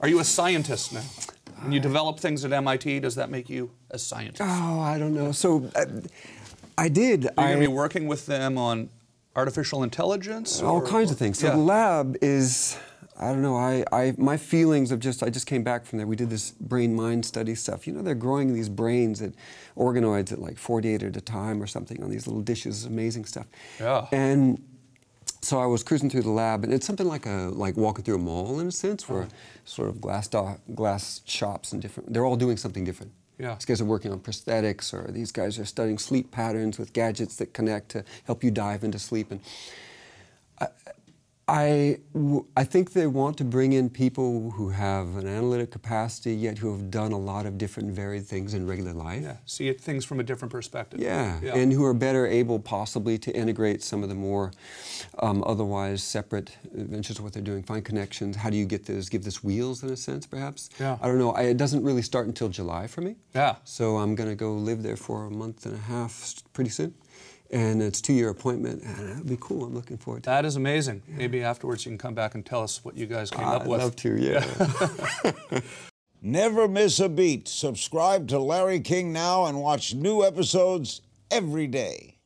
Are you a scientist now? When you develop things at MIT, does that make you a scientist? Oh, I don't know. So, I did. You're going to be working with them on artificial intelligence? All kinds of things. So the lab is, I don't know, my feelings of I just came back from there. We did this brain-mind study stuff. You know, they're growing these brains at organoids at like 48 at a time or something on these little dishes, amazing stuff. Yeah. And so I was cruising through the lab, and it's something like walking through a mall in a sense, where sort of glass shops and different. They're all doing something different. Yeah. These guys are working on prosthetics, or these guys are studying sleep patterns with gadgets that connect to help you dive into sleep. And I think they want to bring in people who have an analytic capacity, yet who have done a lot of different varied things in regular life. Yeah. See things from a different perspective. Yeah. And who are better able, possibly, to integrate some of the more otherwise separate ventures of what they're doing, find connections. How do you get those, give this wheels in a sense, perhaps? Yeah. I don't know. It doesn't really start until July for me. Yeah. So I'm going to go live there for a month and a half pretty soon. And it's a 2-year appointment, and it'll be cool. I'm looking forward to it. That is amazing. Yeah. Maybe afterwards you can come back and tell us what you guys came up with. I'd love to, yeah. Never miss a beat. Subscribe to Larry King Now and watch new episodes every day.